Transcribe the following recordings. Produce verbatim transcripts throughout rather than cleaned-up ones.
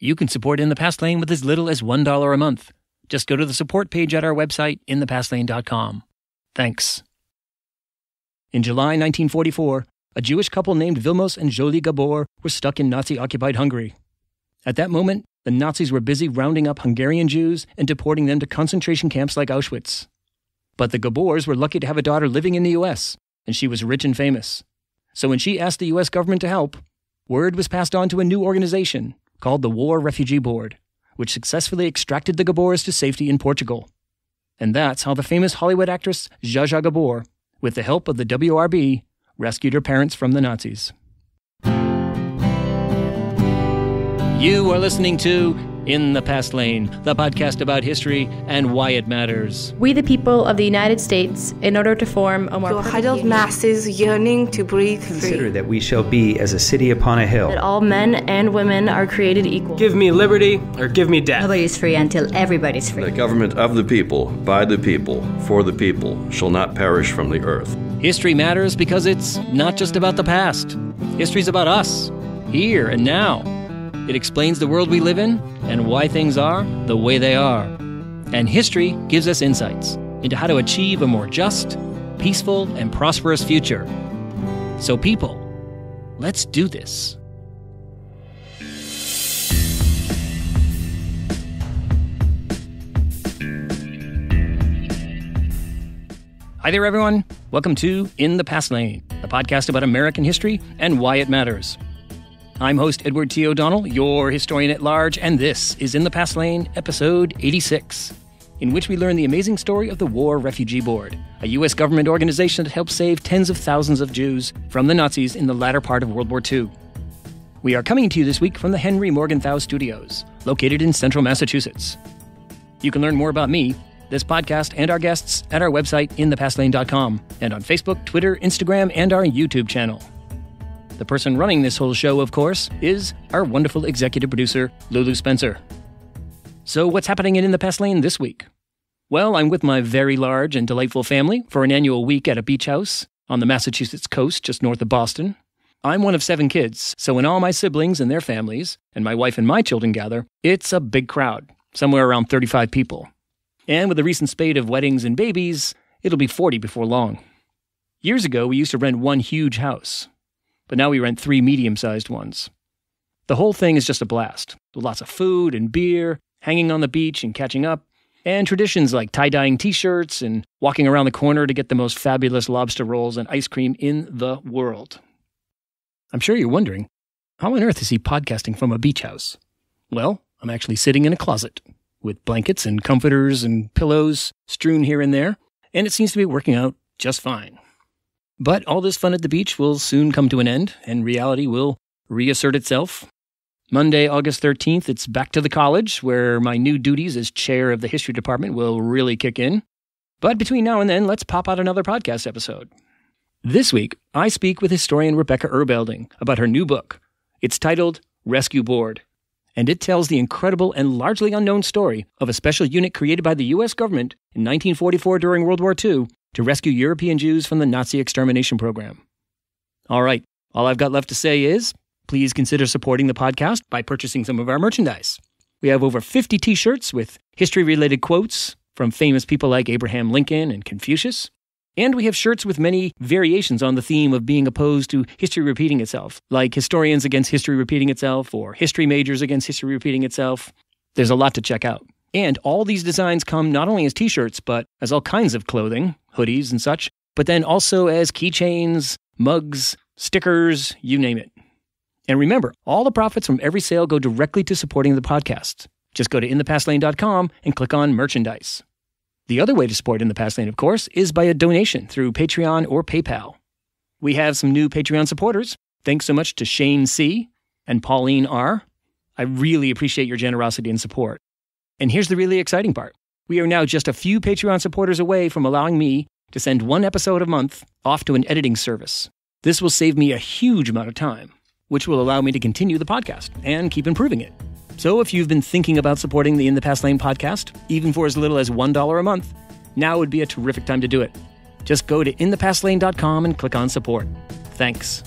You can support In the Past Lane with as little as one dollar a month. Just go to the support page at our website, in the past lane dot com. Thanks. In July nineteen forty-four, a Jewish couple named Vilmos and Jolie Gabor were stuck in Nazi-occupied Hungary. At that moment, the Nazis were busy rounding up Hungarian Jews and deporting them to concentration camps like Auschwitz. But the Gabors were lucky to have a daughter living in the U S, and she was rich and famous. So when she asked the U S government to help, word was passed on to a new organization called the War Refugee Board, which successfully extracted the Gabors to safety in Portugal. And that's how the famous Hollywood actress Zsa Zsa Gabor, with the help of the W R B, rescued her parents from the Nazis. You are listening to In the Past Lane, the podcast about history and why it matters. We the people of the United States, in order to form a more to a huddled masses yearning to breathe free. Consider that we shall be as a city upon a hill. That all men and women are created equal. Give me liberty or give me death. Nobody's free until everybody's free. The government of the people, by the people, for the people, shall not perish from the earth. History matters because it's not just about the past. History's about us, here and now. It explains the world we live in and why things are the way they are. And history gives us insights into how to achieve a more just, peaceful, and prosperous future. So people, let's do this. Hi there, everyone. Welcome to In the Past Lane, the podcast about American history and why it matters. I'm host Edward T. O'Donnell, your historian at large, and this is In the Past Lane, episode eighty-six, in which we learn the amazing story of the War Refugee Board, a U S government organization that helped save tens of thousands of Jews from the Nazis in the latter part of World War Two. We are coming to you this week from the Henry Morgenthau Studios, located in central Massachusetts. You can learn more about me, this podcast, and our guests at our website, in the past lane dot com, and on Facebook, Twitter, Instagram, and our YouTube channel. The person running this whole show, of course, is our wonderful executive producer, Lulu Spencer. So what's happening in In the Past Lane this week? Well, I'm with my very large and delightful family for an annual week at a beach house on the Massachusetts coast just north of Boston. I'm one of seven kids, so when all my siblings and their families and my wife and my children gather, it's a big crowd, somewhere around thirty-five people. And with a recent spate of weddings and babies, it'll be forty before long. Years ago, we used to rent one huge house, but now we rent three medium-sized ones. The whole thing is just a blast, with lots of food and beer, hanging on the beach and catching up, and traditions like tie-dyeing t-shirts and walking around the corner to get the most fabulous lobster rolls and ice cream in the world. I'm sure you're wondering, how on earth is he podcasting from a beach house? Well, I'm actually sitting in a closet, with blankets and comforters and pillows strewn here and there, and it seems to be working out just fine. But all this fun at the beach will soon come to an end, and reality will reassert itself. Monday, August thirteenth, it's back to the college, where my new duties as chair of the history department will really kick in. But between now and then, let's pop out another podcast episode. This week, I speak with historian Rebecca Erbelding about her new book. It's titled Rescue Board, and it tells the incredible and largely unknown story of a special unit created by the U S government in nineteen forty-four during World War Two, to rescue European Jews from the Nazi extermination program. All right, all I've got left to say is, please consider supporting the podcast by purchasing some of our merchandise. We have over fifty t-shirts with history-related quotes from famous people like Abraham Lincoln and Confucius, and we have shirts with many variations on the theme of being opposed to history repeating itself, like historians against history repeating itself or history majors against history repeating itself. There's a lot to check out. And all these designs come not only as t-shirts, but as all kinds of clothing, hoodies and such, but then also as keychains, mugs, stickers, you name it. And remember, all the profits from every sale go directly to supporting the podcast. Just go to in the past lane dot com and click on merchandise. The other way to support In the Past Lane, of course, is by a donation through Patreon or PayPal. We have some new Patreon supporters. Thanks so much to Shane C. and Pauline R. I really appreciate your generosity and support. And here's the really exciting part. We are now just a few Patreon supporters away from allowing me to send one episode a month off to an editing service. This will save me a huge amount of time, which will allow me to continue the podcast and keep improving it. So if you've been thinking about supporting the In the Past Lane podcast, even for as little as one dollar a month, now would be a terrific time to do it. Just go to in the past lane dot com and click on support. Thanks.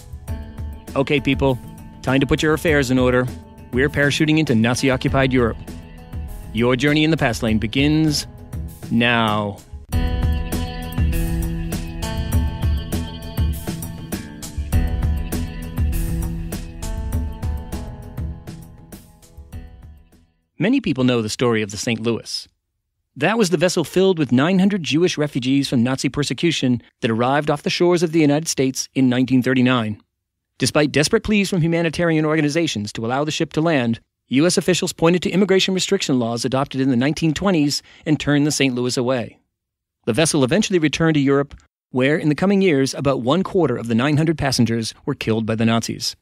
Okay, people, time to put your affairs in order. we're parachuting into Nazi-occupied Europe. Your journey in the Past Lane begins now. Many people know the story of the Saint Louis. That was the vessel filled with nine hundred Jewish refugees from Nazi persecution that arrived off the shores of the United States in nineteen thirty-nine. Despite desperate pleas from humanitarian organizations to allow the ship to land, U S officials pointed to immigration restriction laws adopted in the nineteen twenties and turned the Saint Louis away. The vessel eventually returned to Europe, where in the coming years about one quarter of the nine hundred passengers were killed by the Nazis.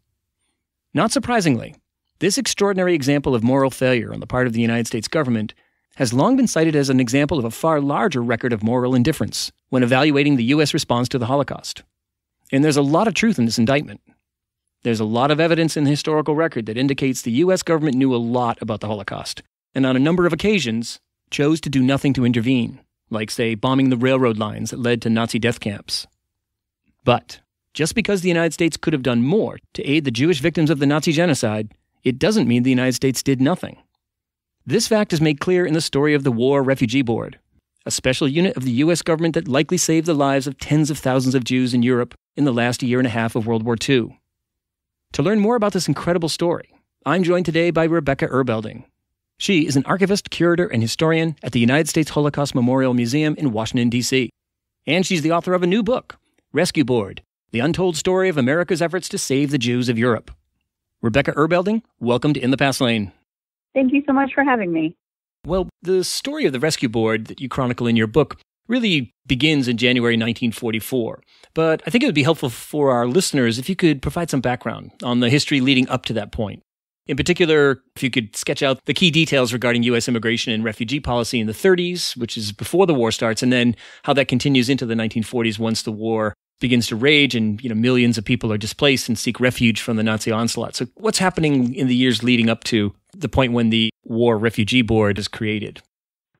Not surprisingly, this extraordinary example of moral failure on the part of the United States government has long been cited as an example of a far larger record of moral indifference when evaluating the U S response to the Holocaust. And there's a lot of truth in this indictment. There's a lot of evidence in the historical record that indicates the U S government knew a lot about the Holocaust, and on a number of occasions chose to do nothing to intervene, like, say, bombing the railroad lines that led to Nazi death camps. But just because the United States could have done more to aid the Jewish victims of the Nazi genocide, it doesn't mean the United States did nothing. This fact is made clear in the story of the War Refugee Board, a special unit of the U S government that likely saved the lives of tens of thousands of Jews in Europe in the last year and a half of World War Two. To learn more about this incredible story, I'm joined today by Rebecca Erbelding. She is an archivist, curator, and historian at the United States Holocaust Memorial Museum in Washington, D C And she's the author of a new book, Rescue Board: The Untold Story of America's Efforts to Save the Jews of Europe. Rebecca Erbelding, welcome to In the Past Lane. Thank you so much for having me. Well, the story of the Rescue Board that you chronicle in your book really begins in January nineteen forty-four. But I think it would be helpful for our listeners if you could provide some background on the history leading up to that point. In particular, if you could sketch out the key details regarding U S immigration and refugee policy in the thirties, which is before the war starts, and then how that continues into the nineteen forties once the war begins to rage and, you know, millions of people are displaced and seek refuge from the Nazi onslaught. So what's happening in the years leading up to the point when the War Refugee Board is created?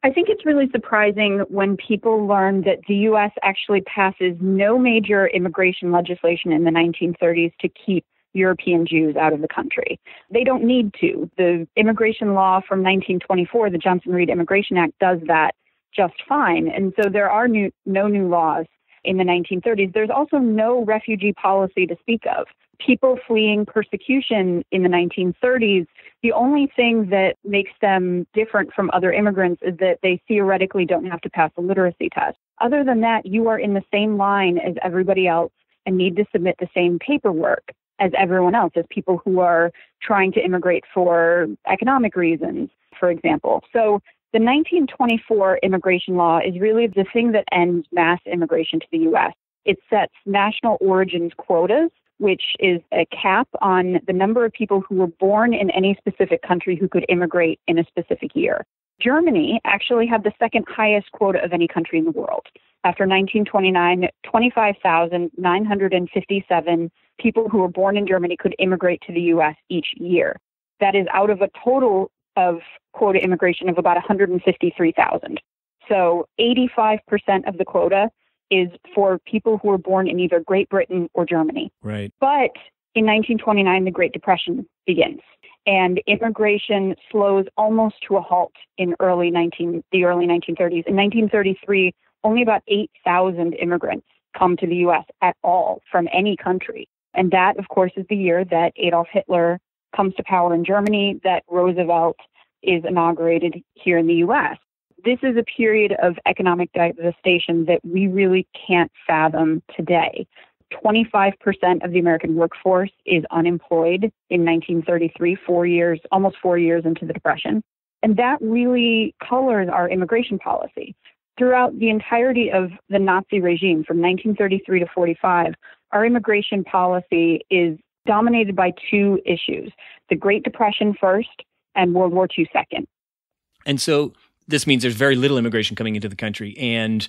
I think it's really surprising when people learn that the U S actually passes no major immigration legislation in the nineteen thirties to keep European Jews out of the country. They don't need to. The immigration law from nineteen twenty-four, the Johnson-Reed Immigration Act, does that just fine. And so there are new, no new laws in the nineteen thirties. There's also no refugee policy to speak of. People fleeing persecution in the nineteen thirties, the only thing that makes them different from other immigrants is that they theoretically don't have to pass a literacy test. Other than that, you are in the same line as everybody else and need to submit the same paperwork as everyone else, as people who are trying to immigrate for economic reasons, for example. So the nineteen twenty-four immigration law is really the thing that ends mass immigration to the U S. It sets national origins quotas, which is a cap on the number of people who were born in any specific country who could immigrate in a specific year. Germany actually had the second highest quota of any country in the world. After nineteen twenty-nine, twenty-five thousand nine hundred fifty-seven people who were born in Germany could immigrate to the U S each year. That is out of a total of quota immigration of about one hundred fifty-three thousand. So eighty-five percent of the quota is for people who were born in either Great Britain or Germany. Right. But in nineteen twenty-nine, the Great Depression begins, and immigration slows almost to a halt in early nineteen, the early nineteen thirties. In nineteen thirty-three, only about eight thousand immigrants come to the U S at all from any country. And that, of course, is the year that Adolf Hitler comes to power in Germany, that Roosevelt is inaugurated here in the U S. This is a period of economic devastation that we really can't fathom today. twenty-five percent of the American workforce is unemployed in nineteen thirty-three, four years, almost four years into the Depression. And that really colors our immigration policy. Throughout the entirety of the Nazi regime from nineteen thirty-three to forty-five, our immigration policy is dominated by two issues, the Great Depression first and World War Two second. And so this means there's very little immigration coming into the country. And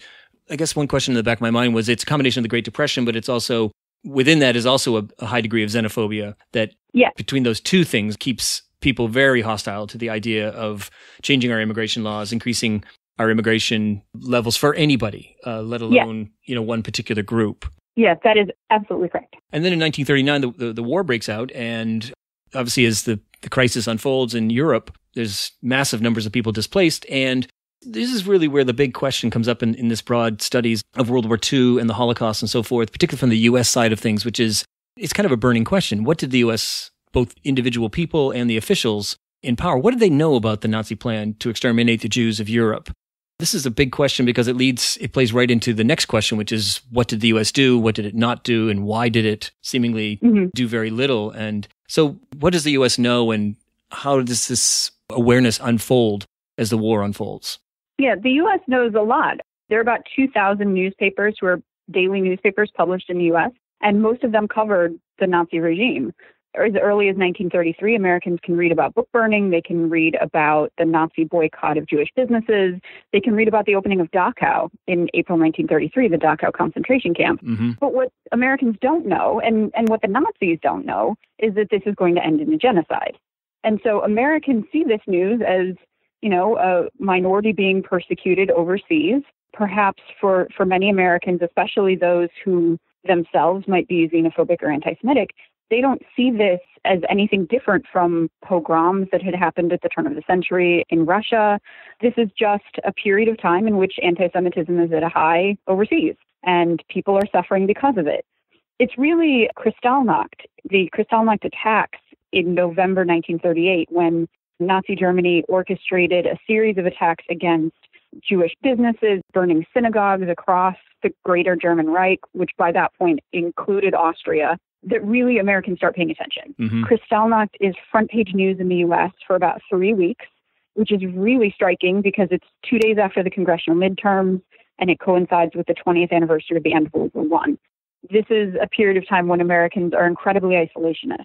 I guess one question in the back of my mind was it's a combination of the Great Depression, but it's also within that is also a, a high degree of xenophobia that yeah. between those two things keeps people very hostile to the idea of changing our immigration laws, increasing our immigration levels for anybody, uh, let alone yeah. you know one particular group. Yes, that is absolutely correct. And then in nineteen thirty-nine, the, the, the war breaks out, and obviously as the the crisis unfolds in Europe, there's massive numbers of people displaced. And this is really where the big question comes up in, in this broad studies of World War Two and the Holocaust and so forth, particularly from the U S side of things, which is, it's kind of a burning question. What did the U S, both individual people and the officials in power, what did they know about the Nazi plan to exterminate the Jews of Europe? This is a big question because it leads, it plays right into the next question, which is, what did the U S do? What did it not do? And why did it seemingly mm-hmm. do very little? And so what does the U S know, and how does this awareness unfold as the war unfolds? Yeah, the U S knows a lot. There are about two thousand newspapers who are daily newspapers published in the U S, and most of them covered the Nazi regime. As early as nineteen thirty-three, Americans can read about book burning. They can read about the Nazi boycott of Jewish businesses. They can read about the opening of Dachau in April nineteen thirty-three, the Dachau concentration camp. Mm-hmm. But what Americans don't know, and, and what the Nazis don't know, is that this is going to end in a genocide. And so Americans see this news as, you know, a minority being persecuted overseas. Perhaps for, for many Americans, especially those who themselves might be xenophobic or anti-Semitic, they don't see this as anything different from pogroms that had happened at the turn of the century in Russia. This is just a period of time in which anti-Semitism is at a high overseas, and people are suffering because of it. It's really Kristallnacht, the Kristallnacht attacks in November nineteen thirty-eight, when Nazi Germany orchestrated a series of attacks against Jewish businesses, burning synagogues across the Greater German Reich, which by that point included Austria, that really Americans start paying attention. Mm-hmm. Kristallnacht is front page news in the U S for about three weeks, which is really striking because it's two days after the congressional midterms, and it coincides with the twentieth anniversary of the end of World War One. This is a period of time when Americans are incredibly isolationist.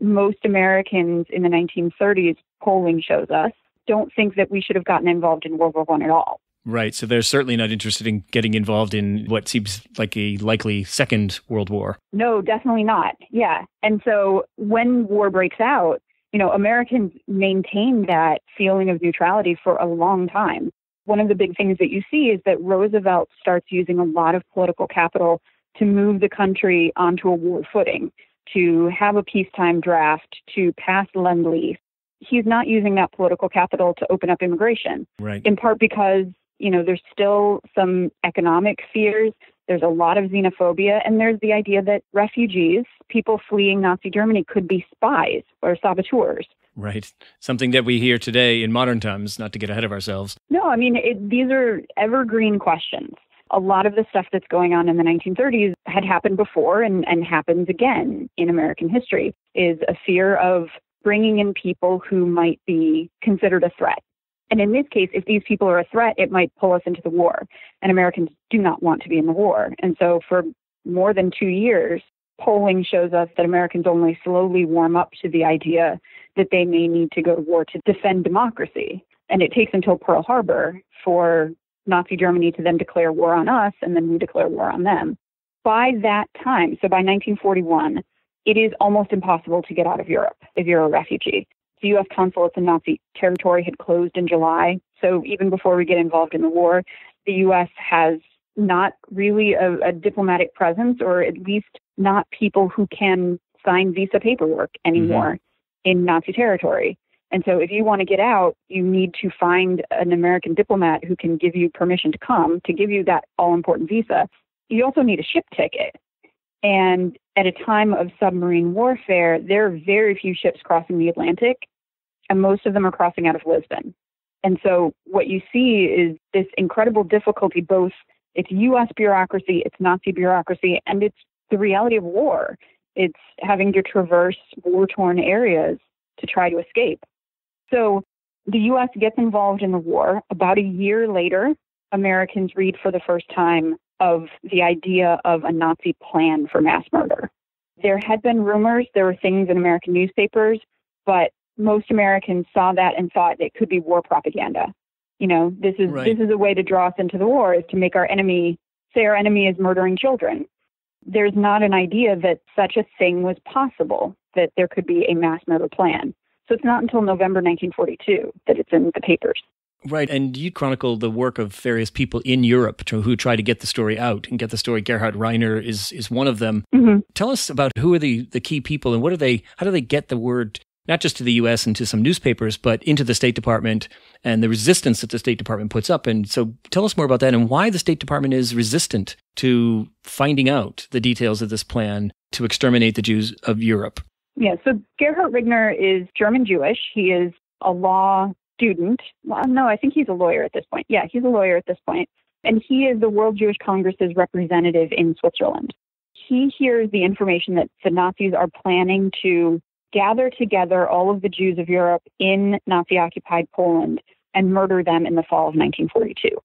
Most Americans in the nineteen thirties, polling shows us, don't think that we should have gotten involved in World War One at all. Right. So they're certainly not interested in getting involved in what seems like a likely second world war. No, definitely not. Yeah. And so when war breaks out, you know, Americans maintain that feeling of neutrality for a long time. One of the big things that you see is that Roosevelt starts using a lot of political capital to move the country onto a war footing, to have a peacetime draft, to pass Lend-Lease. He's not using that political capital to open up immigration, right? In part because, you know, there's still some economic fears. There's a lot of xenophobia. And there's the idea that refugees, people fleeing Nazi Germany, could be spies or saboteurs. Right. Something that we hear today in modern times, not to get ahead of ourselves. No, I mean, it, these are evergreen questions. A lot of the stuff that's going on in the nineteen thirties had happened before and, and happens again in American history, is a fear of bringing in people who might be considered a threat. And in this case, if these people are a threat, it might pull us into the war. And Americans do not want to be in the war. And so for more than two years, polling shows us that Americans only slowly warm up to the idea that they may need to go to war to defend democracy. And it takes until Pearl Harbor for Nazi Germany to then declare war on us, and then we declare war on them. By that time, so by nineteen forty-one, it is almost impossible to get out of Europe if you're a refugee. The U S consulates in Nazi territory had closed in July. So even before we get involved in the war, the U S has not really a, a diplomatic presence, or at least not people who can sign visa paperwork anymore mm-hmm. in Nazi territory. And so if you want to get out, you need to find an American diplomat who can give you permission to come, to give you that all-important visa. You also need a ship ticket. And at a time of submarine warfare, there are very few ships crossing the Atlantic, and most of them are crossing out of Lisbon. And so what you see is this incredible difficulty, both it's U S bureaucracy, it's Nazi bureaucracy, and it's the reality of war. It's having to traverse war-torn areas to try to escape. So the U S gets involved in the war. About a year later, Americans read for the first time of the idea of a Nazi plan for mass murder. There had been rumors, there were things in American newspapers, but most Americans saw that and thought it could be war propaganda. You know, this is right. This is a way to draw us into the war, is to make our enemy, say our enemy is murdering children. There's not an idea that such a thing was possible, that there could be a mass murder plan. So it's not until November nineteen forty-two that it's in the papers. Right. And you chronicle the work of various people in Europe to, who try to get the story out and get the story. Gerhard Rigner is is one of them. Mm-hmm. Tell us about who are the, the key people, and what are they, how do they get the word not just to the U S and to some newspapers, but into the State Department and the resistance that the State Department puts up. And so tell us more about that and why the State Department is resistant to finding out the details of this plan to exterminate the Jews of Europe. Yeah, so Gerhard Rigner is German Jewish. He is a law student. Well, no, I think he's a lawyer at this point. Yeah, he's a lawyer at this point. And he is the World Jewish Congress's representative in Switzerland. He hears the information that the Nazis are planning to gather together all of the Jews of Europe in Nazi-occupied Poland and murder them in the fall of nineteen forty-two.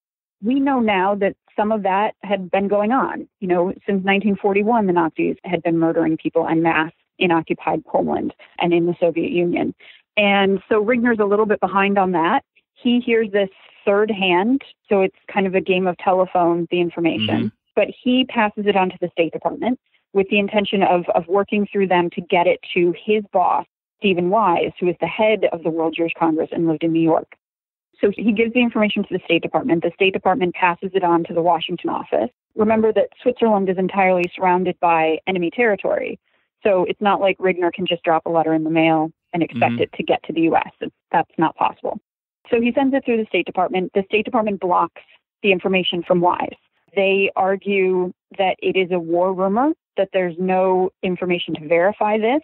We know now that some of that had been going on. You know, since nineteen forty-one, the Nazis had been murdering people en masse in occupied Poland and in the Soviet Union. And so Rigner's a little bit behind on that. He hears this third hand, so it's kind of a game of telephone, the information. Mm-hmm. But he passes it on to the State Department with the intention of, of working through them to get it to his boss, Stephen Wise, who is the head of the World Jewish Congress and lived in New York. So he gives the information to the State Department. The State Department passes it on to the Washington office. Remember that Switzerland is entirely surrounded by enemy territory. So it's not like Rigner can just drop a letter in the mail and expect mm-hmm. it to get to the U S. That's not possible. So he sends it through the State Department. The State Department blocks the information from Wise. They argue that it is a war rumor, that there's no information to verify this.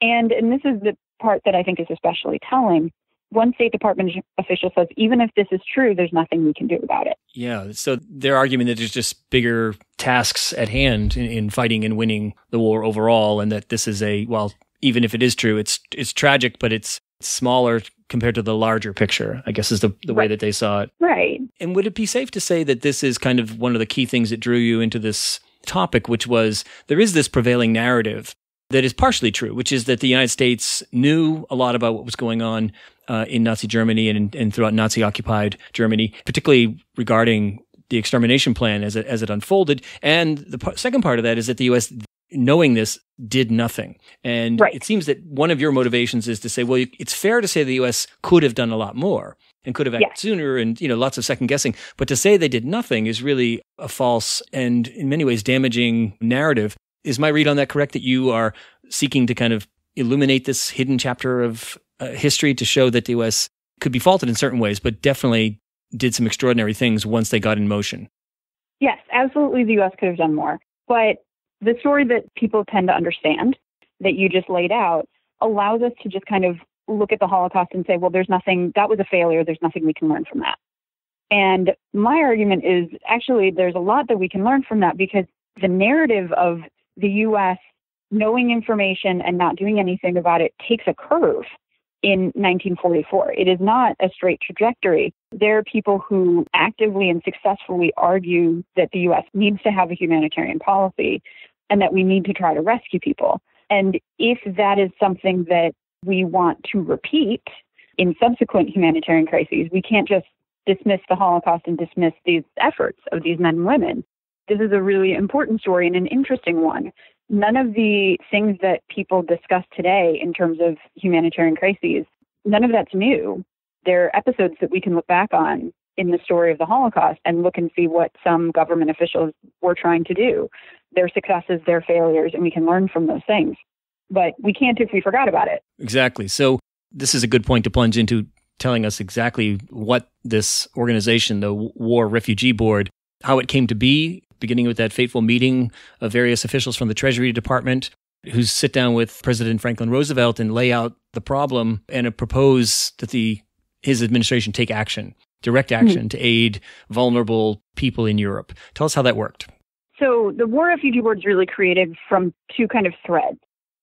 And, and this is the part that I think is especially telling. One State Department official says, even if this is true, there's nothing we can do about it. Yeah, so their argument that there's just bigger tasks at hand in, in fighting and winning the war overall, and that this is a, well, even if it is true, it's it's tragic, but it's smaller compared to the larger picture, I guess is the, the right. way that they saw it. Right. And would it be safe to say that this is kind of one of the key things that drew you into this topic, which was there is this prevailing narrative that is partially true, which is that the United States knew a lot about what was going on uh, in Nazi Germany and, and throughout Nazi-occupied Germany, particularly regarding the extermination plan as it, as it unfolded. And the p- second part of that is that the U S, knowing this, did nothing. And right. it seems that one of your motivations is to say, well, it's fair to say the U S could have done a lot more and could have acted yes. sooner and, you know, lots of second guessing. But to say they did nothing is really a false and in many ways damaging narrative. Is my read on that correct, that you are seeking to kind of illuminate this hidden chapter of uh, history to show that the U S could be faulted in certain ways, but definitely did some extraordinary things once they got in motion? Yes, absolutely. The U S could have done more. But the story that people tend to understand that you just laid out allows us to just kind of look at the Holocaust and say, well, there's nothing, that was a failure. There's nothing we can learn from that. And my argument is actually there's a lot that we can learn from that, because the narrative of the U S knowing information and not doing anything about it takes a curve in nineteen forty-four. It is not a straight trajectory. There are people who actively and successfully argue that the U S needs to have a humanitarian policy and that we need to try to rescue people. And if that is something that we want to repeat in subsequent humanitarian crises, we can't just dismiss the Holocaust and dismiss these efforts of these men and women. This is a really important story and an interesting one. None of the things that people discuss today in terms of humanitarian crises, none of that's new. There are episodes that we can look back on in the story of the Holocaust and look and see what some government officials were trying to do, their successes, their failures, and we can learn from those things. But we can't if we forgot about it. Exactly. So this is a good point to plunge into telling us exactly what this organization, the War Refugee Board, how it came to be, beginning with that fateful meeting of various officials from the Treasury Department who sit down with President Franklin Roosevelt and lay out the problem and propose that the his administration take action, direct action mm-hmm. to aid vulnerable people in Europe. Tell us how that worked. So the War Refugee Board is really created from two kind of threads.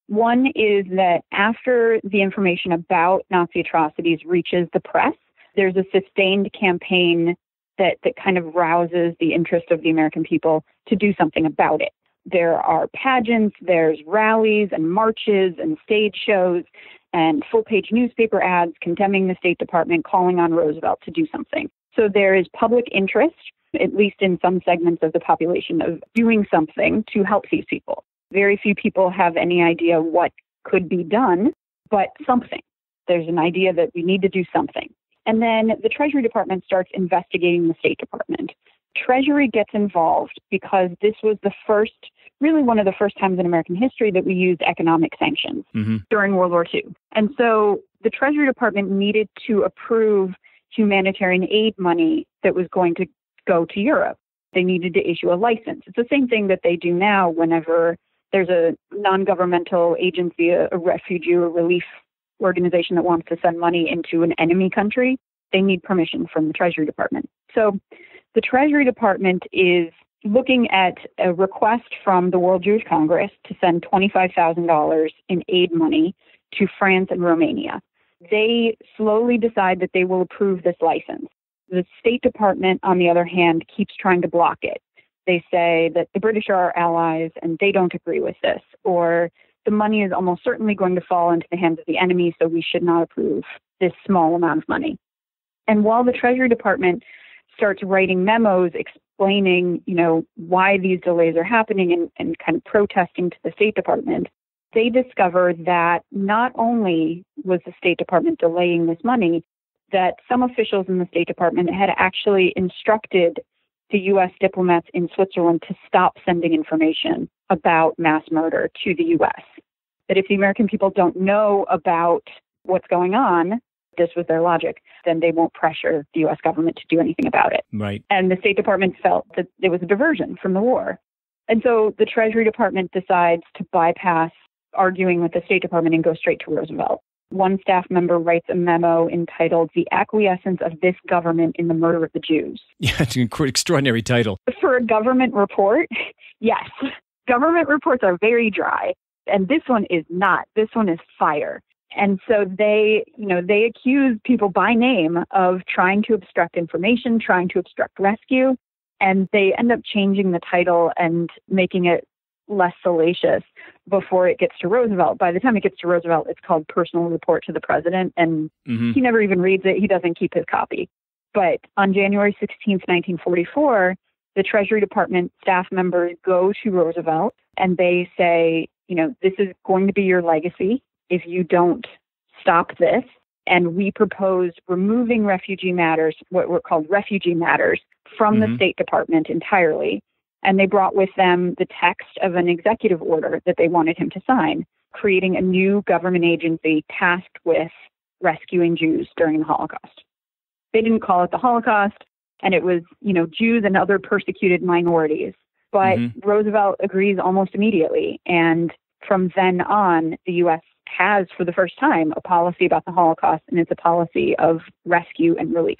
One is that after the information about Nazi atrocities reaches the press, there's a sustained campaign that, that kind of rouses the interest of the American people to do something about it. There are pageants, there's rallies and marches and stage shows and full-page newspaper ads condemning the State Department, calling on Roosevelt to do something. So there is public interest, at least in some segments of the population, of doing something to help these people. Very few people have any idea what could be done, but something. There's an idea that we need to do something. And then the Treasury Department starts investigating the State Department. Treasury gets involved because this was the first, really one of the first times in American history that we used economic sanctions mm-hmm. during World War Two. And so the Treasury Department needed to approve humanitarian aid money that was going to go to Europe. They needed to issue a license. It's the same thing that they do now whenever there's a non-governmental agency, a, a refugee or relief organization that wants to send money into an enemy country. They need permission from the Treasury Department. So the Treasury Department is looking at a request from the World Jewish Congress to send twenty-five thousand dollars in aid money to France and Romania. They slowly decide that they will approve this license. The State Department, on the other hand, keeps trying to block it. They say that the British are our allies and they don't agree with this, or the money is almost certainly going to fall into the hands of the enemy, so we should not approve this small amount of money. And while the Treasury Department starts writing memos explaining, you know, why these delays are happening and, and kind of protesting to the State Department, they discover that not only was the State Department delaying this money, that some officials in the State Department had actually instructed the U S diplomats in Switzerland to stop sending information about mass murder to the U S. That if the American people don't know about what's going on, this was their logic, then they won't pressure the U S government to do anything about it. Right. And the State Department felt that there was a diversion from the war. And so the Treasury Department decides to bypass arguing with the State Department and go straight to Roosevelt. One staff member writes a memo entitled The Acquiescence of This Government in the Murder of the Jews. Yeah, it's an extraordinary title. For a government report, yes. Government reports are very dry, and this one is not. This one is fire. And so they, you know, they accuse people by name of trying to obstruct information, trying to obstruct rescue, and they end up changing the title and making it less salacious before it gets to Roosevelt. By the time it gets to Roosevelt, it's called Personal Report to the President, and mm-hmm. he never even reads it. He doesn't keep his copy. But on January sixteenth, nineteen forty-four, the Treasury Department staff members go to Roosevelt and they say, you know, this is going to be your legacy if you don't stop this. And we propose removing refugee matters, what were called refugee matters, from mm-hmm. the State Department entirely. And they brought with them the text of an executive order that they wanted him to sign, creating a new government agency tasked with rescuing Jews during the Holocaust. They didn't call it the Holocaust, and it was, you know, Jews and other persecuted minorities. But mm-hmm. Roosevelt agrees almost immediately. And from then on, the U S has, for the first time, a policy about the Holocaust, and it's a policy of rescue and relief.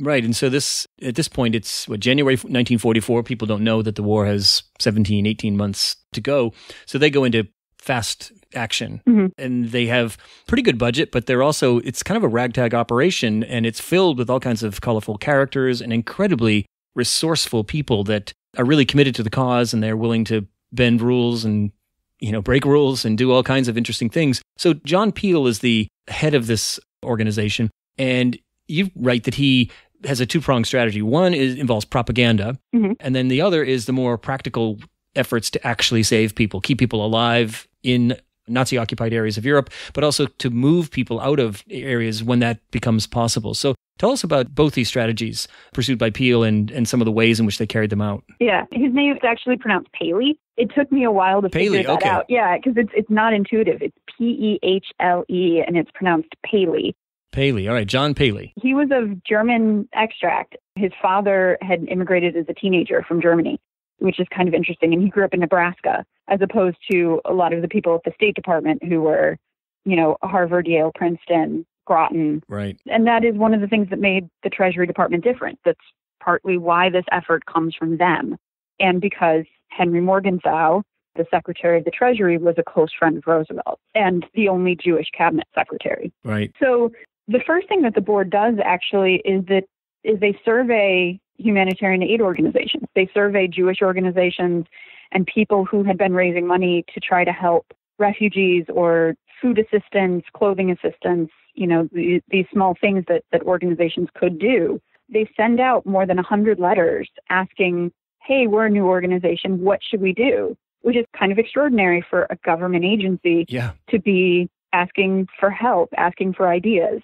Right. And so this, at this point, it's what, January nineteen forty-four. People don't know that the war has seventeen, eighteen months to go. So they go into fast action mm-hmm. and they have pretty good budget, but they're also, it's kind of a ragtag operation, and it's filled with all kinds of colorful characters and incredibly resourceful people that are really committed to the cause, and they're willing to bend rules and, you know, break rules and do all kinds of interesting things. So John Pehle is the head of this organization, and you write that he has a two-pronged strategy. One is involves propaganda, mm-hmm. and then the other is the more practical efforts to actually save people, keep people alive in Nazi-occupied areas of Europe, but also to move people out of areas when that becomes possible. So tell us about both these strategies pursued by Pehle and, and some of the ways in which they carried them out. Yeah, his name is actually pronounced Pehle. It took me a while to Pehle, figure that okay. out. Yeah, because it's, it's not intuitive. It's P E H L E, and it's pronounced Pehle. Pehle. All right. John Pehle. He was of German extract. His father had immigrated as a teenager from Germany, which is kind of interesting. And he grew up in Nebraska, as opposed to a lot of the people at the State Department who were, you know, Harvard, Yale, Princeton, Groton. Right. And that is one of the things that made the Treasury Department different. That's partly why this effort comes from them. And because Henry Morgenthau, the Secretary of the Treasury, was a close friend of Roosevelt and the only Jewish cabinet secretary. Right. So the first thing that the board does actually is that is they survey humanitarian aid organizations. They survey Jewish organizations and people who had been raising money to try to help refugees or food assistance, clothing assistance, you know, the, these small things that, that organizations could do. They send out more than one hundred letters asking, hey, we're a new organization. What should we do? Which is kind of extraordinary for a government agency yeah. to be asking for help, asking for ideas.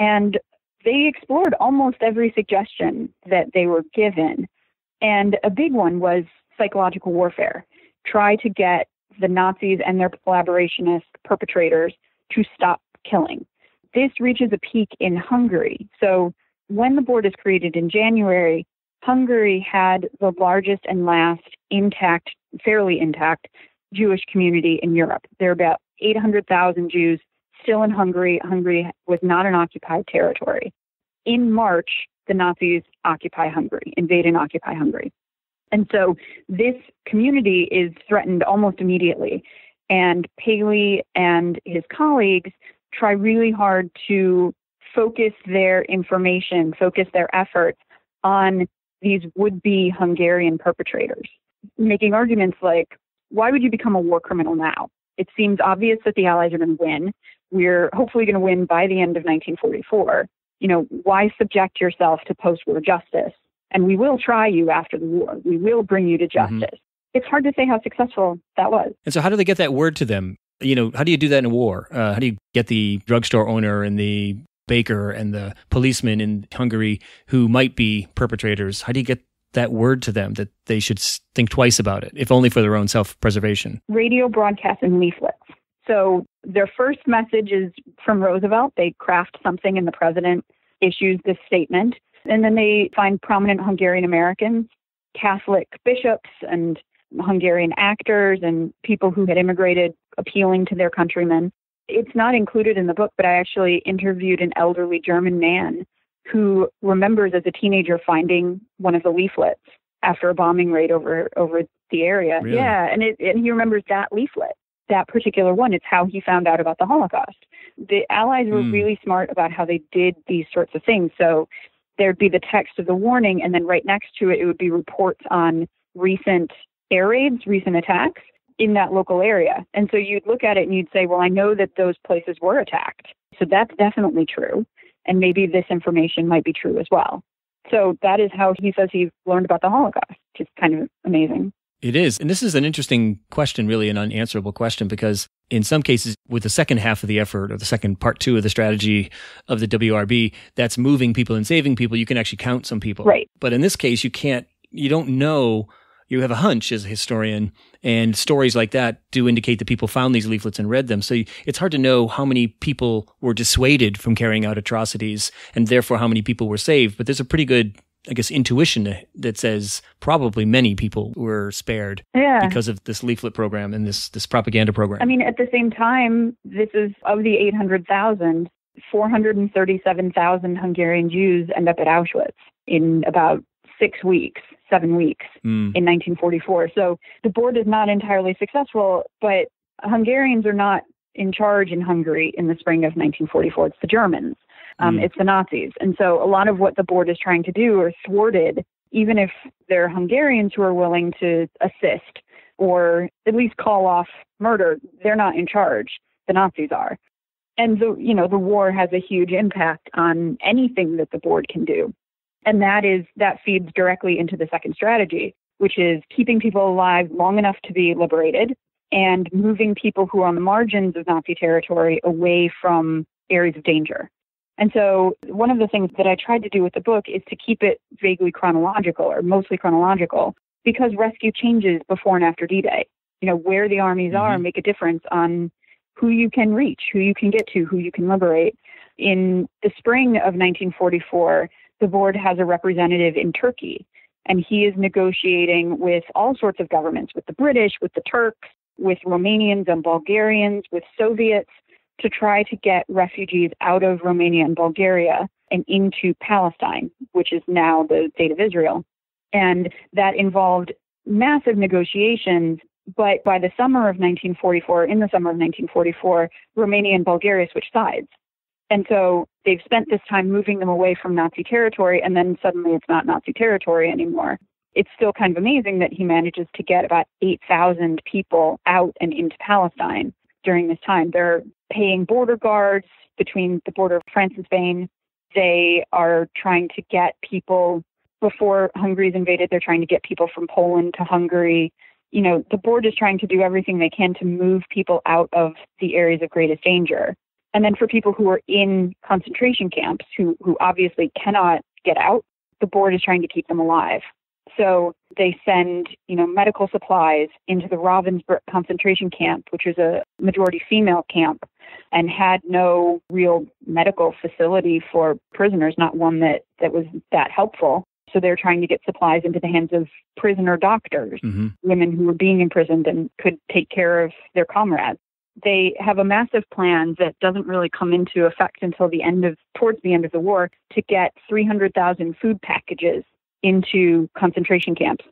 And they explored almost every suggestion that they were given. And a big one was psychological warfare. Try to get the Nazis and their collaborationist perpetrators to stop killing. This reaches a peak in Hungary. So when the board is created in January, Hungary had the largest and last intact, fairly intact, Jewish community in Europe. There are about eight hundred thousand Jews still in Hungary. Hungary was not an occupied territory. In March, the Nazis occupy Hungary, invade and occupy Hungary. And so this community is threatened almost immediately. And Pehle and his colleagues try really hard to focus their information, focus their efforts on these would-be Hungarian perpetrators, making arguments like, why would you become a war criminal now? It seems obvious that the Allies are going to win. We're hopefully going to win by the end of nineteen forty-four. You know, why subject yourself to post-war justice? And we will try you after the war. We will bring you to justice. Mm-hmm. It's hard to say how successful that was. And so how do they get that word to them? You know, how do you do that in a war? Uh, how do you get the drugstore owner and the baker and the policeman in Hungary who might be perpetrators? How do you get that word to them that they should think twice about it, if only for their own self-preservation? Radio broadcasts and leaflets. So their first message is from Roosevelt. They craft something and the president issues this statement. And then they find prominent Hungarian Americans, Catholic bishops and Hungarian actors and people who had immigrated appealing to their countrymen. It's not included in the book, but I actually interviewed an elderly German man who remembers as a teenager finding one of the leaflets after a bombing raid over over the area. Really? Yeah, and, it, and he remembers that leaflet, that particular one. It's how he found out about the Holocaust. The Allies were mm. really smart about how they did these sorts of things. So there'd be the text of the warning, and then right next to it, it would be reports on recent air raids, recent attacks in that local area. And so you'd look at it and you'd say, well, I know that those places were attacked. So that's definitely true. And maybe this information might be true as well. So that is how he says he learned about the Holocaust, which is kind of amazing. It is. And this is an interesting question, really an unanswerable question, because in some cases, with the second half of the effort or the second part two of the strategy of the W R B, that's moving people and saving people. You can actually count some people. Right. But in this case, you can't, you don't know. You have a hunch as a historian, and stories like that do indicate that people found these leaflets and read them. So it's hard to know how many people were dissuaded from carrying out atrocities and therefore how many people were saved. But there's a pretty good, I guess, intuition that says probably many people were spared yeah. because of this leaflet program and this, this propaganda program. I mean, at the same time, this is of the eight hundred thousand, four hundred thirty-seven thousand Hungarian Jews end up at Auschwitz in about six weeks, seven weeks mm. in nineteen forty-four. So the board is not entirely successful, but Hungarians are not in charge in Hungary in the spring of nineteen forty-four. It's the Germans. Um, mm. It's the Nazis. And so a lot of what the board is trying to do are thwarted, even if there are Hungarians who are willing to assist or at least call off murder. They're not in charge. The Nazis are. And, the, you know, the war has a huge impact on anything that the board can do. And that is that feeds directly into the second strategy, which is keeping people alive long enough to be liberated and moving people who are on the margins of Nazi territory away from areas of danger. And so one of the things that I tried to do with the book is to keep it vaguely chronological or mostly chronological, because rescue changes before and after D-Day. You know, where the armies mm-hmm. are make a difference on who you can reach, who you can get to, who you can liberate. In the spring of nineteen forty-four, the board has a representative in Turkey, and he is negotiating with all sorts of governments, with the British, with the Turks, with Romanians and Bulgarians, with Soviets, to try to get refugees out of Romania and Bulgaria and into Palestine, which is now the state of Israel. And that involved massive negotiations. But by the summer of nineteen forty-four, in the summer of nineteen forty-four, Romania and Bulgaria switched sides. And so they've spent this time moving them away from Nazi territory, and then suddenly it's not Nazi territory anymore. It's still kind of amazing that he manages to get about eight thousand people out and into Palestine during this time. They're paying border guards between the border of France and Spain. They are trying to get people, before Hungary's invaded, they're trying to get people from Poland to Hungary. You know, the board is trying to do everything they can to move people out of the areas of greatest danger. And then for people who are in concentration camps, who, who obviously cannot get out, the board is trying to keep them alive. So they send, you know, medical supplies into the Ravensbrück concentration camp, which was a majority female camp and had no real medical facility for prisoners, not one that, that was that helpful. So they're trying to get supplies into the hands of prisoner doctors, mm-hmm. women who were being imprisoned and could take care of their comrades. They have a massive plan that doesn't really come into effect until the end of, towards the end of the war, to get three hundred thousand food packages into concentration camps.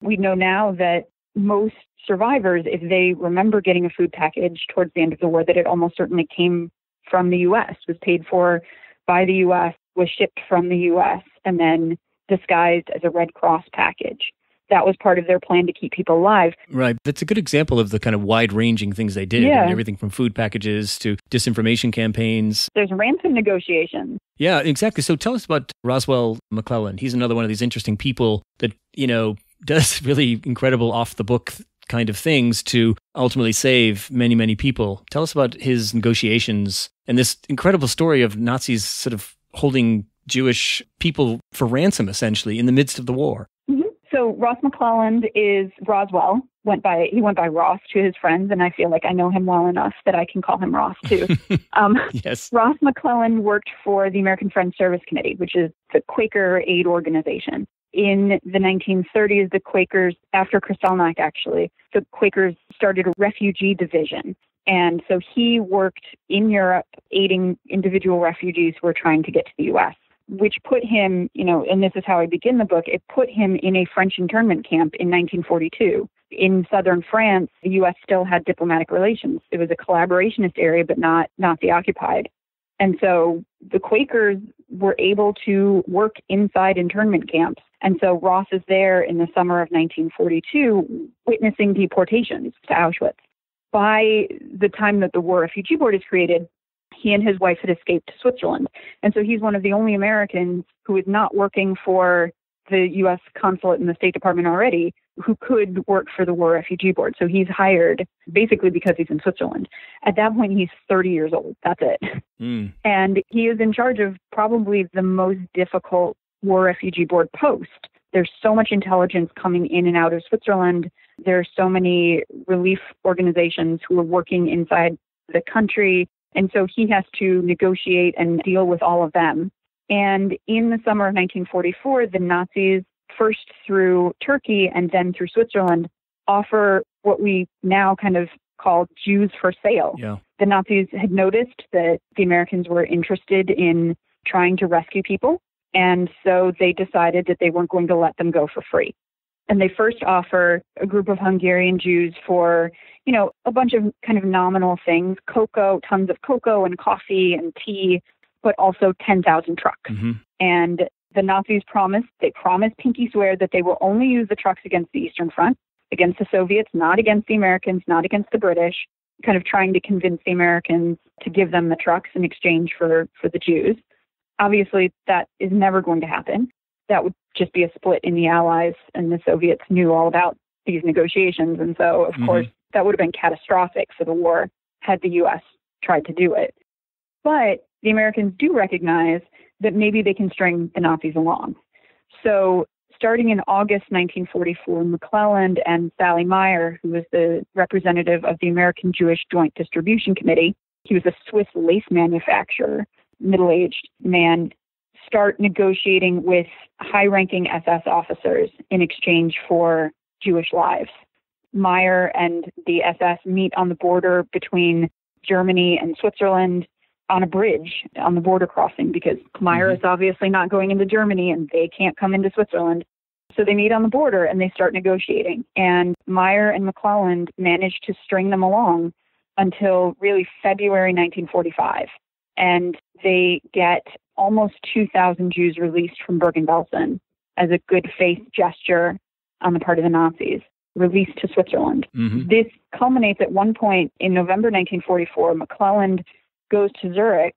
We know now that most survivors, if they remember getting a food package towards the end of the war, that it almost certainly came from the U S, was paid for by the U S, was shipped from the U S, and then disguised as a Red Cross package. That was part of their plan to keep people alive. Right. That's a good example of the kind of wide-ranging things they did. Yeah. I mean, everything from food packages to disinformation campaigns. There's ransom negotiations. Yeah, exactly. So tell us about Roswell McClelland. He's another one of these interesting people that, you know, does really incredible off-the-book kind of things to ultimately save many, many people. Tell us about his negotiations and this incredible story of Nazis sort of holding Jewish people for ransom, essentially, in the midst of the war. So Ross McClelland is Roswell. Went by he went by Ross to his friends, and I feel like I know him well enough that I can call him Ross too. Um, yes. Ross McClelland worked for the American Friends Service Committee, which is the Quaker aid organization. In the nineteen thirties, the Quakers, after Kristallnacht actually, the Quakers started a refugee division. And so he worked in Europe aiding individual refugees who were trying to get to the U S, which put him, you know, and this is how I begin the book, it put him in a French internment camp in nineteen forty-two. In southern France, the U S still had diplomatic relations. It was a collaborationist area, but not, not the occupied. And so the Quakers were able to work inside internment camps. And so Ross is there in the summer of nineteen forty-two, witnessing deportations to Auschwitz. By the time that the War Refugee Board is created, he and his wife had escaped to Switzerland. And so he's one of the only Americans who is not working for the U S consulate and the State Department already, who could work for the War Refugee Board. So he's hired basically because he's in Switzerland. At that point, he's thirty years old. That's it. Mm. And he is in charge of probably the most difficult War Refugee Board post. There's so much intelligence coming in and out of Switzerland. There are so many relief organizations who are working inside the country. And so he has to negotiate and deal with all of them. And in the summer of nineteen forty-four, the Nazis, first through Turkey and then through Switzerland, offer what we now kind of call Jews for sale. Yeah. The Nazis had noticed that the Americans were interested in trying to rescue people. And so they decided that they weren't going to let them go for free. And they first offer a group of Hungarian Jews for, you know, a bunch of kind of nominal things, cocoa, tons of cocoa and coffee and tea, but also ten thousand trucks. Mm-hmm. And the Nazis promised, they promised pinky swear that they will only use the trucks against the Eastern Front, against the Soviets, not against the Americans, not against the British, kind of trying to convince the Americans to give them the trucks in exchange for, for the Jews. Obviously, that is never going to happen. That would just be a split in the Allies, and the Soviets knew all about these negotiations. And so, of mm-hmm. course, that would have been catastrophic for the war had the U S tried to do it. But the Americans do recognize that maybe they can string the Nazis along. So starting in August nineteen forty-four, McClelland and Saly Mayer, who was the representative of the American Jewish Joint Distribution Committee, he was a Swiss lace manufacturer, middle-aged man, start negotiating with high-ranking S S officers in exchange for Jewish lives. Meyer and the S S meet on the border between Germany and Switzerland on a bridge on the border crossing because Meyer mm-hmm. is obviously not going into Germany and they can't come into Switzerland. So they meet on the border and they start negotiating. And Meyer and McClelland managed to string them along until really February nineteen forty-five. And they get almost two thousand Jews released from Bergen-Belsen as a good faith gesture on the part of the Nazis, released to Switzerland. Mm-hmm. This culminates at one point in November nineteen forty-four. McClelland goes to Zurich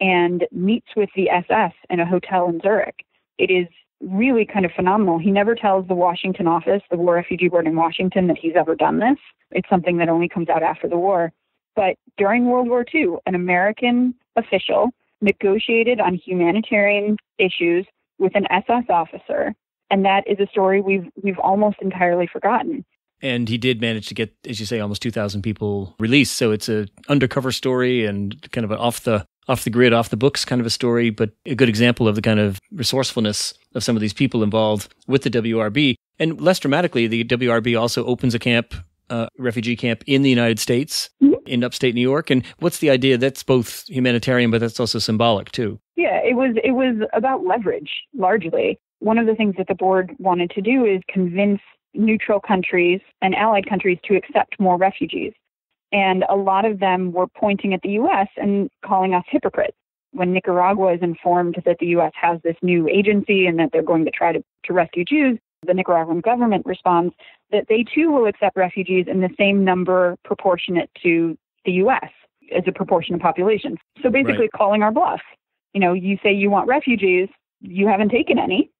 and meets with the S S in a hotel in Zurich. It is really kind of phenomenal. He never tells the Washington office, the War Refugee Board in Washington, that he's ever done this. It's something that only comes out after the war. But during World War Two, an American official negotiated on humanitarian issues with an S S officer And that is a story we've we've almost entirely forgotten. And he did manage to get, as you say, almost two thousand people released. So it's an undercover story and kind of an off the off the grid, off the books kind of a story, but a good example of the kind of resourcefulness of some of these people involved with the W R B. And less dramatically, the W R B also opens a camp, uh, refugee camp in the United States, mm-hmm. in upstate New York. And what's the idea? That's both humanitarian, but that's also symbolic too. Yeah, it was it was about leverage, largely. One of the things that the board wanted to do is convince neutral countries and allied countries to accept more refugees. And a lot of them were pointing at the U S and calling us hypocrites. When Nicaragua is informed that the U S has this new agency and that they're going to try to, to rescue Jews, the Nicaraguan government responds that they too will accept refugees in the same number proportionate to the U S as a proportion of population. So basically right. calling our bluff. You know, you say you want refugees, you haven't taken any.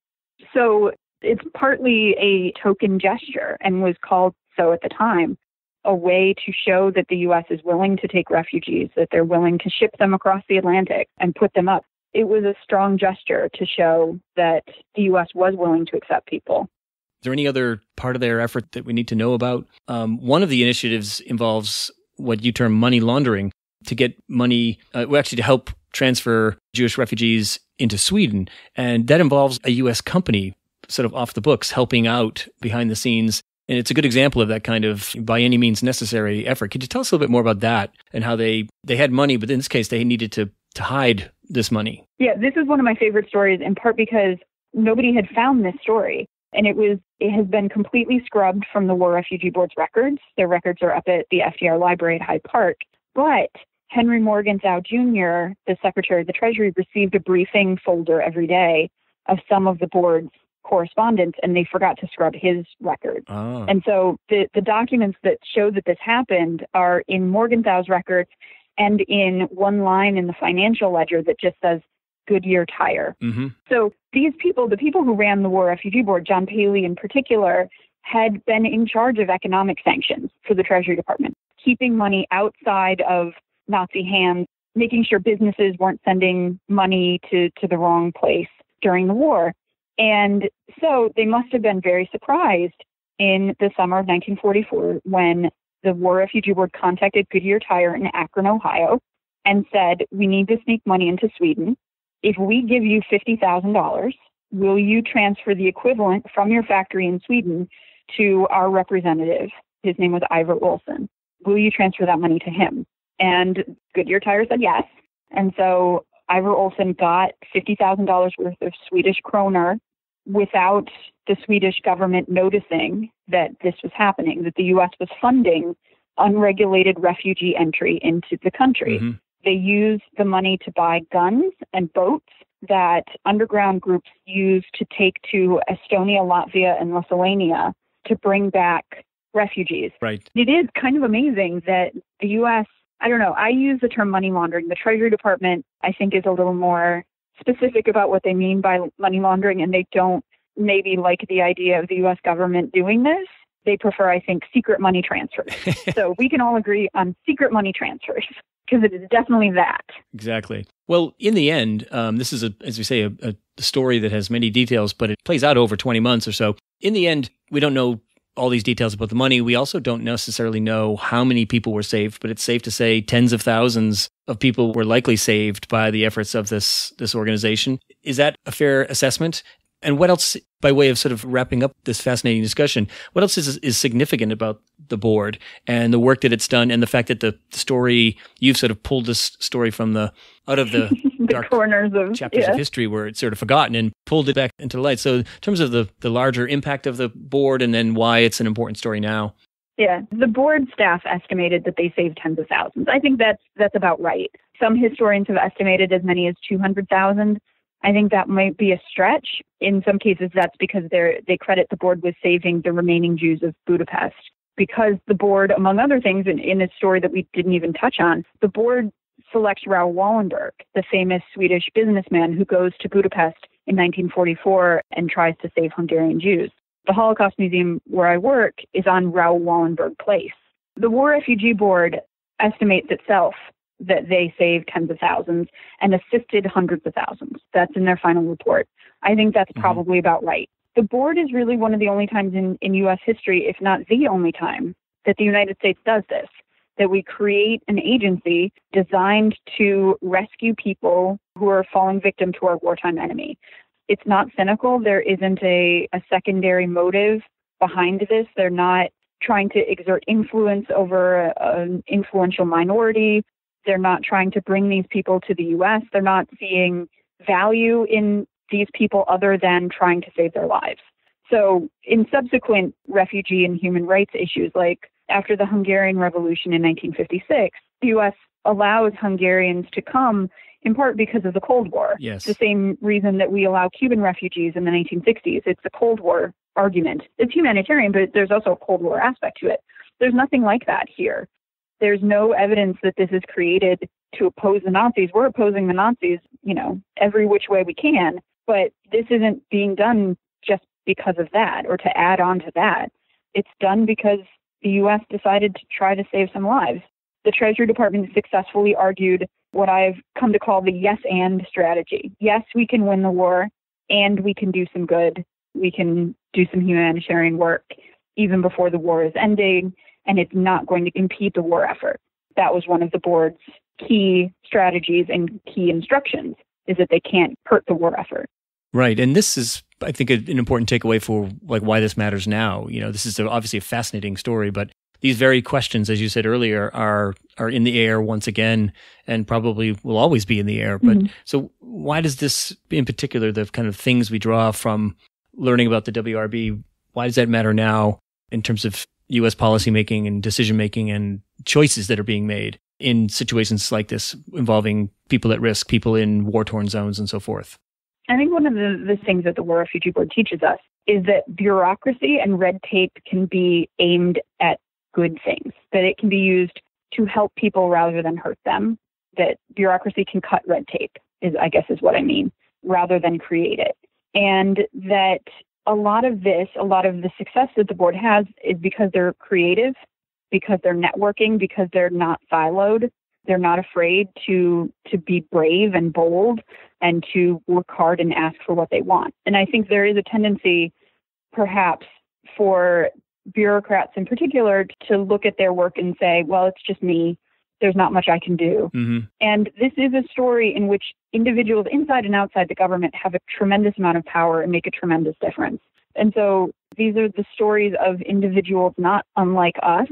So it's partly a token gesture and was called so at the time, a way to show that the U S is willing to take refugees, that they're willing to ship them across the Atlantic and put them up. It was a strong gesture to show that the U S was willing to accept people. Is there any other part of their effort that we need to know about? Um, one of the initiatives involves what you term money laundering, to get money, uh, well, actually to help transfer Jewish refugees into Sweden. And that involves a U S company sort of off the books, helping out behind the scenes. And it's a good example of that kind of by any means necessary effort. Could you tell us a little bit more about that and how they, they had money, but in this case, they needed to, to hide this money? Yeah, this is one of my favorite stories, in part because nobody had found this story. And it was it has been completely scrubbed from the War Refugee Board's records. Their records are up at the F D R Library at Hyde Park. But Henry Morgenthau, Junior, the Secretary of the Treasury, received a briefing folder every day of some of the board's correspondence, and they forgot to scrub his record. Oh. And so the, the documents that show that this happened are in Morgenthau's records and in one line in the financial ledger that just says Goodyear Tire. Mm-hmm. So these people, the people who ran the War Refugee Board, John Pehle in particular, had been in charge of economic sanctions for the Treasury Department, keeping money outside of Nazi hands, making sure businesses weren't sending money to, to the wrong place during the war. And so they must have been very surprised in the summer of nineteen forty-four when the War Refugee Board contacted Goodyear Tire in Akron, Ohio, and said, we need to sneak money into Sweden. If we give you fifty thousand dollars, will you transfer the equivalent from your factory in Sweden to our representative? His name was Iver Olsen. Will you transfer that money to him? And Goodyear Tire said yes. And so Iver Olsen got fifty thousand dollars worth of Swedish kroner without the Swedish government noticing that this was happening, that the U S was funding unregulated refugee entry into the country. Mm-hmm. They used the money to buy guns and boats that underground groups used to take to Estonia, Latvia, and Lithuania to bring back refugees. Right. It is kind of amazing that the U S, I don't know, I use the term money laundering. The Treasury Department, I think, is a little more specific about what they mean by money laundering, and they don't maybe like the idea of the U S government doing this. They prefer, I think, secret money transfers. So we can all agree on secret money transfers, because it is definitely that. Exactly. Well, in the end, um, this is, a, as we say, a, a story that has many details, but it plays out over twenty months or so. In the end, we don't know all these details about the money. We also don't necessarily know how many people were saved, but it's safe to say tens of thousands of people were likely saved by the efforts of this, this organization. Is that a fair assessment? And what else, by way of sort of wrapping up this fascinating discussion, what else is, is significant about the board and the work that it's done, and the fact that the story, you've sort of pulled this story from the, out of the, the dark corners of chapters yeah. of history where it's sort of forgotten, and pulled it back into light. So in terms of the, the larger impact of the board and then why it's an important story now. Yeah, the board staff estimated that they saved tens of thousands. I think that's, that's about right. Some historians have estimated as many as two hundred thousand. I think that might be a stretch. In some cases, that's because they they credit the board with saving the remaining Jews of Budapest, because the board, among other things, in, in a story that we didn't even touch on, the board selects Raoul Wallenberg, the famous Swedish businessman who goes to Budapest in nineteen forty-four and tries to save Hungarian Jews. The Holocaust Museum where I work is on Raoul Wallenberg Place. The War Refugee Board estimates itself that they saved tens of thousands and assisted hundreds of thousands. That's in their final report. I think that's probably mm-hmm. about right. The board is really one of the only times in, in U S history, if not the only time, that the United States does this, that we create an agency designed to rescue people who are falling victim to our wartime enemy. It's not cynical. There isn't a, a secondary motive behind this. They're not trying to exert influence over a, an influential minority. They're not trying to bring these people to the U S. They're not seeing value in these people other than trying to save their lives. So in subsequent refugee and human rights issues, like after the Hungarian Revolution in nineteen fifty-six, the U S allows Hungarians to come in part because of the Cold War. Yes. The same reason that we allow Cuban refugees in the nineteen sixties. It's the Cold War argument. It's humanitarian, but there's also a Cold War aspect to it. There's nothing like that here. There's no evidence that this is created to oppose the Nazis. We're opposing the Nazis, you know, every which way we can. But this isn't being done just because of that or to add on to that. It's done because the U S decided to try to save some lives. The Treasury Department successfully argued what I've come to call the yes and strategy. Yes, we can win the war and we can do some good. We can do some humanitarian work even before the war is ending, and it's not going to impede the war effort. That was one of the board's key strategies and key instructions, is that they can't hurt the war effort. Right. And this is, I think, an important takeaway for like why this matters now. You know, this is obviously a fascinating story, but these very questions, as you said earlier, are are in the air once again, and probably will always be in the air. But mm-hmm. So why does this, in particular, the kind of things we draw from learning about the W R B, why does that matter now in terms of U S policymaking and decision-making and choices that are being made in situations like this involving people at risk, people in war-torn zones and so forth? I think one of the, the things that the War Refugee Board teaches us is that bureaucracy and red tape can be aimed at good things, that it can be used to help people rather than hurt them, that bureaucracy can cut red tape, is I guess is what I mean, rather than create it. And that a lot of this, a lot of the success that the board has is because they're creative, because they're networking, because they're not siloed. They're not afraid to to be brave and bold and to work hard and ask for what they want. And I think there is a tendency, perhaps, for bureaucrats in particular to look at their work and say, well, it's just me. There's not much I can do. Mm-hmm. And this is a story in which individuals inside and outside the government have a tremendous amount of power and make a tremendous difference. And so these are the stories of individuals not unlike us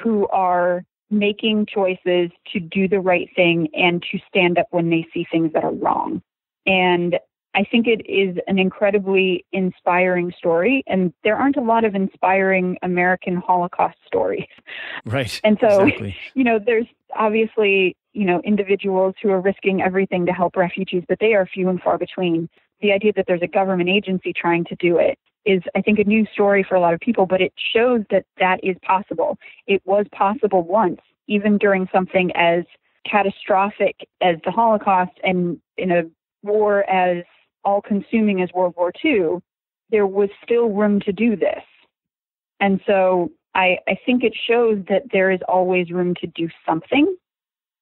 who are making choices to do the right thing and to stand up when they see things that are wrong. And I think it is an incredibly inspiring story. And there aren't a lot of inspiring American Holocaust stories. Right. And so, exactly. you know, there's obviously, you know, individuals who are risking everything to help refugees, but they are few and far between. The idea that there's a government agency trying to do it is, I think, a new story for a lot of people, but it shows that that is possible. It was possible once, even during something as catastrophic as the Holocaust and in a war as all-consuming as World War Two, there was still room to do this. And so I, I think it shows that there is always room to do something,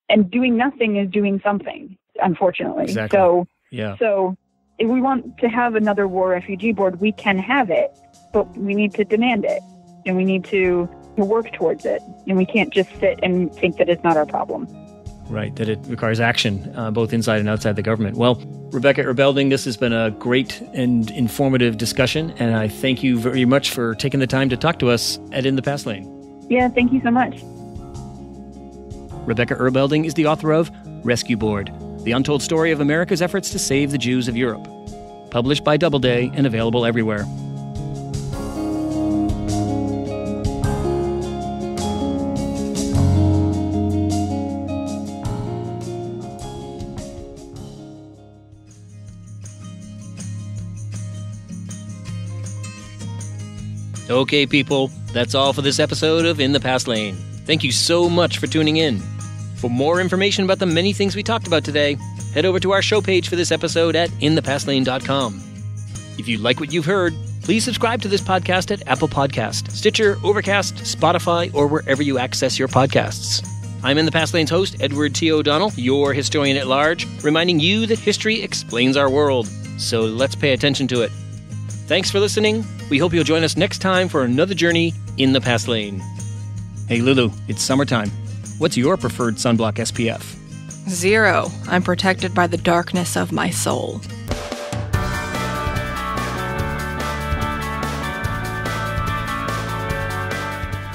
and doing nothing is doing something, unfortunately. Exactly. So, yeah. So if we want to have another War Refugee Board, we can have it, but we need to demand it, and we need to work towards it, and we can't just sit and think that it's not our problem. Right, that it requires action, uh, both inside and outside the government. Well, Rebecca Erbelding, this has been a great and informative discussion, and I thank you very much for taking the time to talk to us at In the Past Lane. Yeah, thank you so much. Rebecca Erbelding is the author of Rescue Board: The Untold Story of America's Efforts to Save the Jews of Europe. Published by Doubleday and available everywhere. Okay, people, that's all for this episode of In the Past Lane. Thank you so much for tuning in. For more information about the many things we talked about today, head over to our show page for this episode at in the past lane dot com. If you like what you've heard, please subscribe to this podcast at Apple Podcasts, Stitcher, Overcast, Spotify, or wherever you access your podcasts. I'm In the Past Lane's host, Edward T. O'Donnell, your historian at large, reminding you that history explains our world. So let's pay attention to it. Thanks for listening. We hope you'll join us next time for another journey in the Past Lane. Hey, Lulu, it's summertime. What's your preferred sunblock S P F? Zero. I'm protected by the darkness of my soul.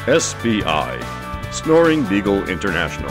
S B I, Snoring Beagle International.